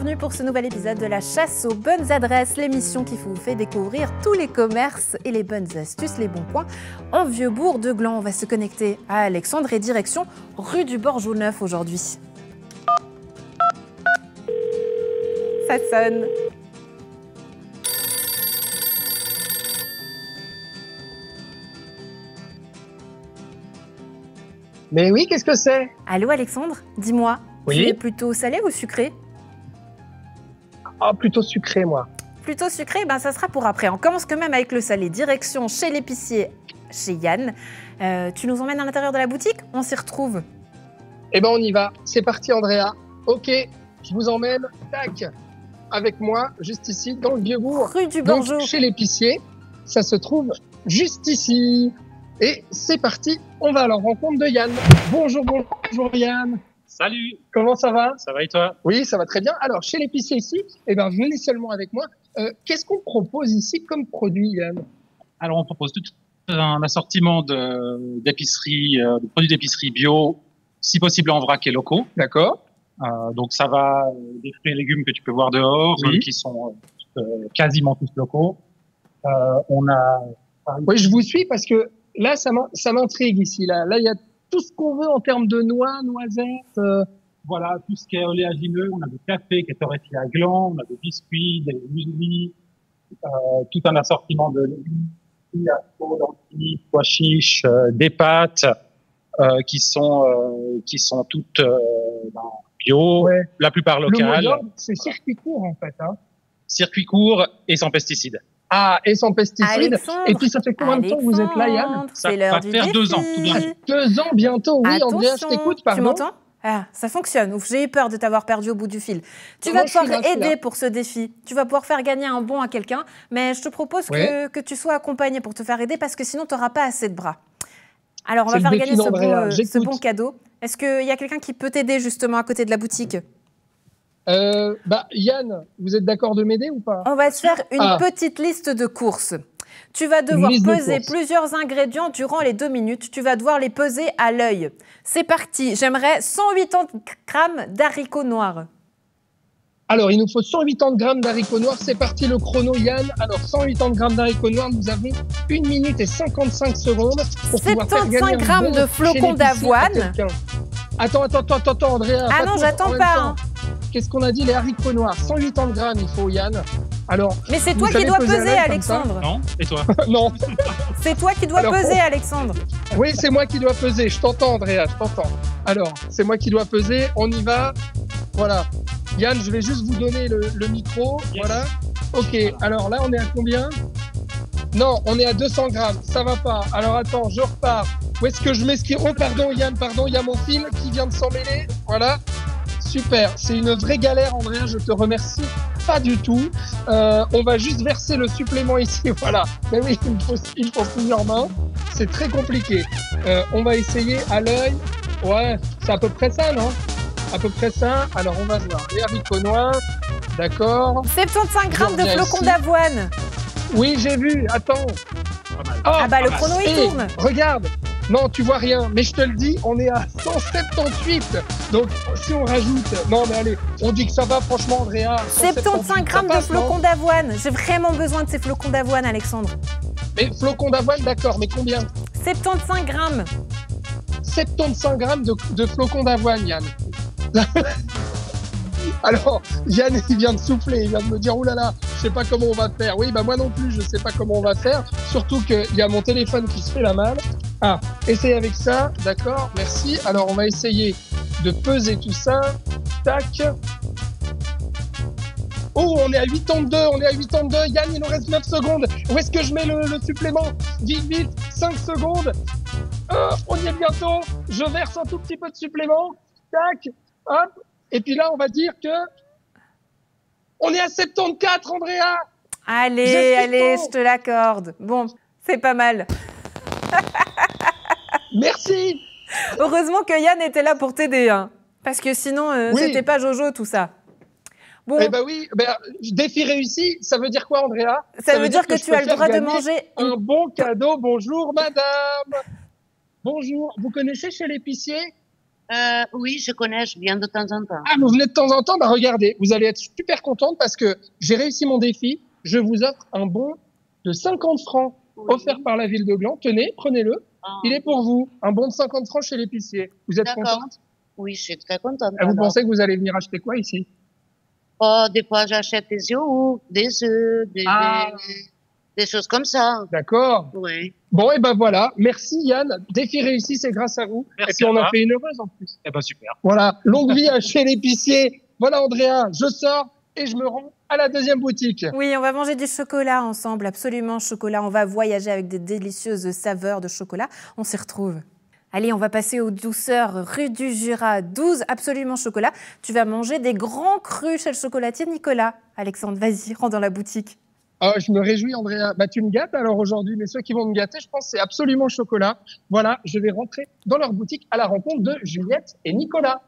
bienvenue pour ce nouvel épisode de la chasse aux bonnes adresses, l'émission qui vous fait découvrir tous les commerces et les bonnes astuces, les bons coins en Vieux-Bourg-de-Gland. On va se connecter à Alexandre et direction rue du Borgeau-Neuf aujourd'hui. Ça sonne. Mais oui, qu'est-ce que c'est? Allô Alexandre, dis-moi, oui, tu es plutôt salé ou sucré? Ah, plutôt sucré moi. Plutôt sucré, ben ça sera pour après. On commence quand même avec le salé. Direction chez l'épicier, chez Yann. Tu nous emmènes à l'intérieur de la boutique? On s'y retrouve. Eh ben on y va. C'est parti Andréa. Ok, je vous emmène. Tac, avec moi, juste ici, dans le Vieux-Bourg. Rue du Bonjour. Donc, chez l'épicier, ça se trouve juste ici. Et c'est parti, on va à la rencontre de Yann. Bonjour, bonjour Yann. Salut. Comment ça va? Ça va et toi? Oui, ça va très bien. Alors, chez l'épicier ici, eh ben, venez seulement avec moi. Qu'est-ce qu'on propose ici comme produit, Yann? Alors, on propose tout un assortiment de produits d'épicerie bio, si possible en vrac et locaux. D'accord. Donc, ça va des fruits et légumes que tu peux voir dehors, oui, qui sont quasiment tous locaux. On a... Oui, je vous suis parce que là, ça m'intrigue ici. Là, il y a tout ce qu'on veut en termes de noix, noisettes. Voilà, tout ce qui est oléagineux. On a du café qui est torréfié à gland, on a des biscuits, des muesli, tout un assortiment de légumes, lentilles, pois chiches, des pâtes qui sont toutes bio, ouais, la plupart locales. Le moyen, c'est circuit court en fait. Hein. Circuit court et sans pesticides. Ah, et sans pesticides. Alexandre, et puis ça fait combien de temps que vous êtes là, Yann? Ça va faire 2 ans. Tout bientôt. 2 ans bientôt, oui. Andréa, je t'écoute, pardon. Tu m'entends? Ah, ça fonctionne. J'ai eu peur de t'avoir perdu au bout du fil. Tu vas pouvoir aider pour ce défi. Tu vas pouvoir faire gagner un bon à quelqu'un. Mais je te propose que tu sois accompagné pour te faire aider parce que sinon, tu n'auras pas assez de bras. Alors, on va faire gagner ce bon cadeau. Est-ce qu'il y a quelqu'un qui peut t'aider justement à côté de la boutique? Yann, vous êtes d'accord de m'aider ou pas? On va se faire une petite liste de courses. Tu vas devoir peser plusieurs ingrédients durant les 2 minutes. Tu vas devoir les peser à l'œil. C'est parti. J'aimerais 180 grammes d'haricots noirs. Alors, il nous faut 180 grammes d'haricots noirs. C'est parti le chrono, Yann. Alors, 180 grammes d'haricots noirs. Nous avons 1 minute et 55 secondes pour pouvoir faire gagner 75 grammes de flocons d'avoine. Attends, Andréa. Ah non, j'attends pas. Qu'est-ce qu'on a dit? Les haricots noirs, 180 grammes il faut, Yann. Alors, mais c'est toi qui dois peser, Alexandre. Non, et toi? Non. C'est toi qui dois peser, Alexandre. Oui, c'est moi qui dois peser. Je t'entends, Andréa, je t'entends. Alors, c'est moi qui dois peser. On y va. Voilà. Yann, je vais juste vous donner le micro. Yes. Voilà. Ok, alors là, on est à combien? Non, on est à 200 grammes. Ça va pas. Alors, attends, je repars. Où est-ce que je mets ce qui... Oh, pardon, Yann, pardon. Il y a mon fil qui vient de s'en mêler. Voilà. Super, c'est une vraie galère, Andréa, je te remercie pas du tout. On va juste verser le supplément ici, voilà. Mais oui, il faut plusieurs mains, c'est très compliqué. On va essayer à l'œil, ouais, c'est à peu près ça, non? À peu près ça, alors on va voir. Les haricots noirs, d'accord. 75 grammes de flocons d'avoine. Oui, j'ai vu, attends. Le chrono, il tourne. Regarde. Non, tu vois rien, mais je te le dis, on est à 178. Donc, si on rajoute... Non, mais allez, on dit que ça va, franchement, Andréa. 75 grammes de flocons d'avoine. J'ai vraiment besoin de ces flocons d'avoine, Alexandre. Mais flocons d'avoine, d'accord, mais combien? 75 grammes. 75 grammes de flocons d'avoine, Yann. Alors, Yann, il vient de souffler, il vient de me dire « Oulala, je sais pas comment on va faire ». Oui, bah moi non plus, je sais pas comment on va faire. Surtout qu'il y a mon téléphone qui se fait la malle. Ah, essaye avec ça, d'accord, merci. Alors, on va essayer de peser tout ça. Tac. Oh, on est à 82, on est à 82. Yann, il nous reste 9 secondes. Où est-ce que je mets le supplément? Vite, 5 secondes. On y est bientôt. Je verse un tout petit peu de supplément. Tac, hop. Et puis là, on va dire que... On est à 74, Andréa. Allez, je te l'accorde. Bon, c'est pas mal. Merci. Heureusement que Yann était là pour t'aider, hein. Parce que sinon, c'était pas Jojo tout ça. Bon. Eh ben oui, défi réussi, ça veut dire quoi, Andréa? Ça veut dire que tu as le droit de manger un bon cadeau. Bonjour, madame. Bonjour. Vous connaissez chez l'épicier? Oui, je connais, je viens de temps en temps. Ah, vous venez de temps en temps? Bah regardez, vous allez être super contente parce que j'ai réussi mon défi. Je vous offre un bon de 50 francs offert par la ville de Gland. Tenez, prenez-le. Ah. Il est pour vous. Un bon de 50 francs chez l'épicier. Vous êtes contente? Oui, je suis très contente. Ah, vous pensez que vous allez venir acheter quoi ici? Oh, des fois, j'achète des yaourts, des œufs, des choses comme ça. D'accord. Oui. Bon, et ben voilà. Merci Yann. Défi réussi, c'est grâce à vous. Merci, et puis on en fait une heureuse en plus. Eh ben super. Voilà. Longue vie à chez l'épicier. Voilà Andréa, je sors et je me rends à la deuxième boutique. Oui, on va manger des chocolats ensemble. Absolument Chocolat. On va voyager avec des délicieuses saveurs de chocolat. On s'y retrouve. Allez, on va passer aux douceurs, rue du Jura, 12, Absolument Chocolat. Tu vas manger des grands crus chez le chocolatier Nicolas. Alexandre, vas-y, rentre dans la boutique. Ah, je me réjouis, Andréa. Bah, tu me gâtes alors aujourd'hui, mais ceux qui vont me gâter, je pense, c'est Absolument Chocolat. Voilà, je vais rentrer dans leur boutique à la rencontre de Juliette et Nicolas.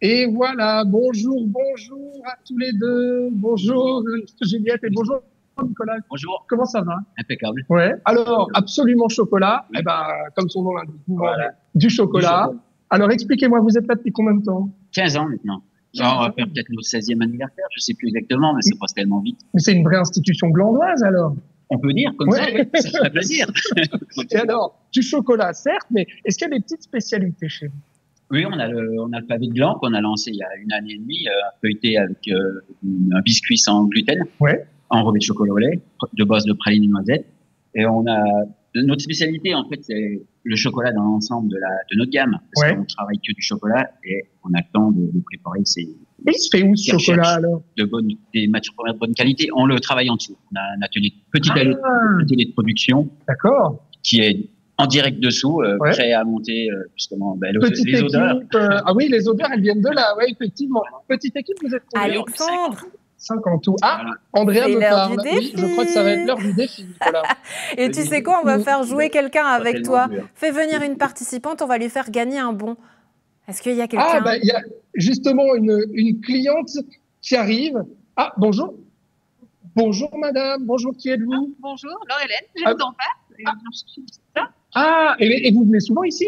Et voilà, bonjour, bonjour à tous les deux. Bonjour Juliette et bonjour Nicolas. Bonjour. Comment ça va? Impeccable. Ouais. Alors, Absolument Chocolat, oui. Eh ben, comme son nom l'indique, voilà. Du chocolat. Alors, expliquez-moi, vous êtes là depuis combien de temps? 15 ans maintenant. Genre, on va faire peut-être nos 16e anniversaire, je ne sais plus exactement, mais ça passe tellement vite. Mais c'est une vraie institution glandoise alors? On peut dire comme ça, ça fait plaisir. Et alors, du chocolat, certes, mais est-ce qu'il y a des petites spécialités chez vous? Oui, on a le pavé de gland qu'on a lancé il y a une année et demie, feuilleté avec un biscuit sans gluten, enrobé de chocolat au lait, de base de praline et noisette. Et on a notre spécialité, en fait, c'est le chocolat dans l'ensemble de notre gamme. Parce qu'on travaille que du chocolat et on a le temps de préparer ces... Et il se fait où ce chocolat alors? Des matières premières de bonne qualité. On le travaille en dessous. On a un atelier, petit atelier de production. D'accord. Qui est... en direct dessous, prêt à monter justement les odeurs. Ah oui, les odeurs, elles viennent de là, oui, effectivement. Petite équipe, vous êtes combien? Alexandre, 5 en tout. Ah, Andréa me parle. Oui, je crois que ça va être l'heure du défi. Voilà. Et tu sais quoi, on va faire jouer quelqu'un avec toi. Fais venir une participante, on va lui faire gagner un bon. Est-ce qu'il y a quelqu'un? Ah, bah, il y a justement une cliente qui arrive. Ah, bonjour. Bonjour madame, bonjour, qui êtes-vous? Ah, bonjour, Laure-Hélène, je vous en passe. Ah, et vous venez souvent ici?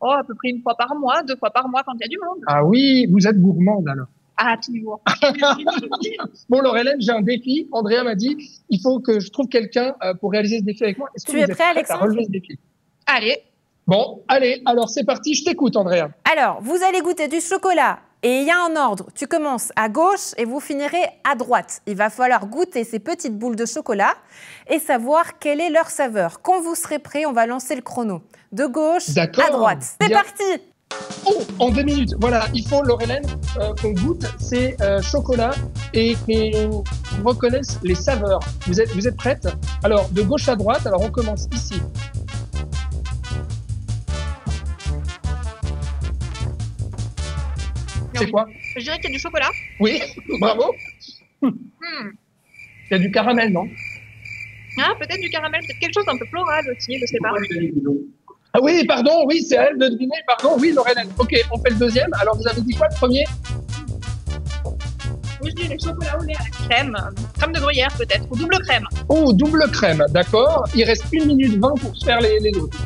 Oh, à peu près une fois par mois, 2 fois par mois quand il y a du monde. Ah oui, vous êtes gourmande alors? Ah, toujours. Bon, Laure-Hélène, j'ai un défi. Andréa m'a dit, il faut que je trouve quelqu'un pour réaliser ce défi avec moi. Est-ce que vous êtes prêt, Alexandre, à relever ce défi? Allez. Bon, allez, alors c'est parti, je t'écoute, Andréa. Alors, vous allez goûter du chocolat. Et il y a un ordre, tu commences à gauche et vous finirez à droite. Il va falloir goûter ces petites boules de chocolat et savoir quelle est leur saveur. Quand vous serez prêts, on va lancer le chrono. De gauche à droite. C'est parti! Oh, en 2 minutes, voilà, il faut, Laure-Hélène, qu'on goûte ces chocolats et qu'on reconnaisse les saveurs. Vous êtes prête? Alors, de gauche à droite, alors on commence ici. C'est quoi? Je dirais qu'il y a du chocolat. Oui, bravo. Il y a du caramel, non? Ah, peut-être du caramel, peut-être quelque chose d'un peu floral aussi, je sais pas. Ah oui, pardon, oui, c'est à elle de deviner, pardon, oui, Laure-Hélène. Ok, on fait le deuxième, alors vous avez dit quoi le premier? Oui, je dis le chocolat au lait à la crème, crème de gruyère peut-être, ou double crème. Oh, double crème, d'accord. Il reste 1 minute 20 pour faire les autres.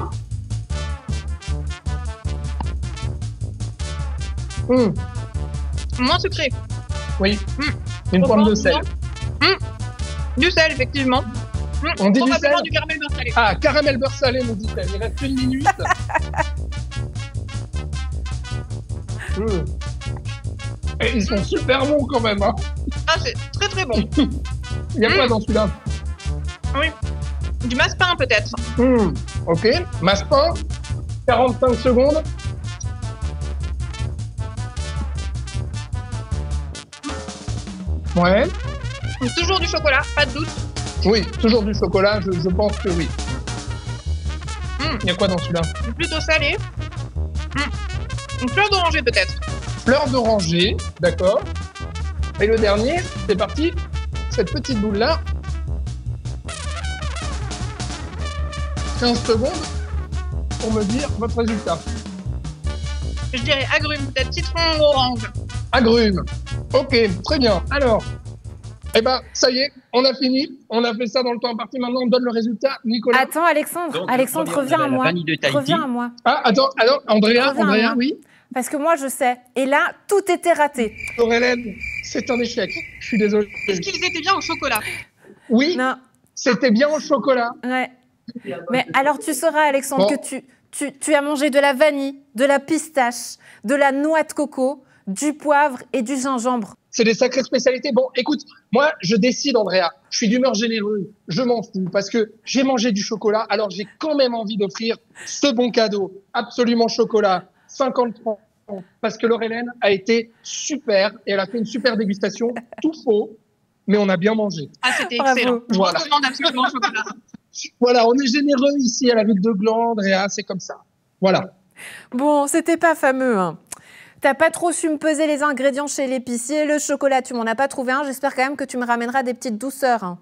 Moins sucré. Oui. Une pomme de sel. Du sel, effectivement. On dit du sel. Du caramel beurre salé. Ah, caramel beurre salé, nous dit-elle. Il reste 1 minute. Et ils sont super bons quand même. Hein. Ah, c'est très très bon. Il y a quoi dans celui-là? Oui. Du massepain, peut-être. Ok. Massepain. 45 secondes. Ouais. Toujours du chocolat, pas de doute. Oui, toujours du chocolat, je pense que oui. Il y a quoi dans celui-là? Plutôt salé. Une fleur d'oranger peut-être. Fleur d'oranger, d'accord. Et le dernier, c'est parti. Cette petite boule-là. 15 secondes pour me dire votre résultat. Je dirais agrumes, peut-être citron ou orange. Agrumes. Ok, très bien. Alors, eh ben, ça y est, On a fini, on a fait ça dans le temps imparti. Maintenant, on donne le résultat. Nicolas. Attends, Alexandre. Donc, Alexandre, reviens à moi. Reviens à moi. Ah, attends, alors, Andréa, oui. Parce que moi, je sais. Et là, tout était raté. Laure-Hélène, c'est un échec. Je suis désolée. Est-ce qu'ils étaient bien au chocolat? Oui. Non. C'était bien au chocolat. Ouais. Mais alors, tu sauras, Alexandre, bon, que tu as mangé de la vanille, de la pistache, de la noix de coco, du poivre et du gingembre. C'est des sacrées spécialités. Bon, écoute, moi, je décide, Andréa. Je suis d'humeur généreuse. Je m'en fous parce que j'ai mangé du chocolat. Alors, j'ai quand même envie d'offrir ce bon cadeau. Absolument Chocolat, 50 francs. Parce que Laure-Hélène a été super et elle a fait une super dégustation. Tout faux, mais on a bien mangé. Ah, c'était excellent. Voilà. On Absolument Chocolat. Voilà, on est généreux ici à la ville de Gland, Andréa. C'est comme ça. Voilà. Bon, c'était pas fameux, hein. T'as pas trop su me peser les ingrédients chez l'épicier. Le chocolat, tu m'en as pas trouvé un. J'espère quand même que tu me ramèneras des petites douceurs, hein.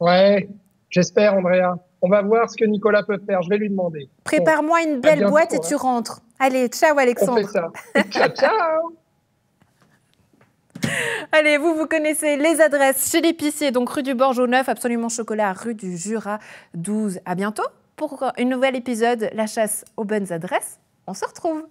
Ouais, j'espère, Andréa. On va voir ce que Nicolas peut faire. Je vais lui demander. Prépare-moi une belle boîte et tu rentres. Allez, ciao, Alexandre. On fait ça. Ciao, ciao. Allez, vous connaissez les adresses chez l'épicier. Donc, rue du Borgeau-Neuf, Absolument Chocolat, rue du Jura, 12. À bientôt pour un nouvel épisode, La chasse aux bonnes adresses. On se retrouve.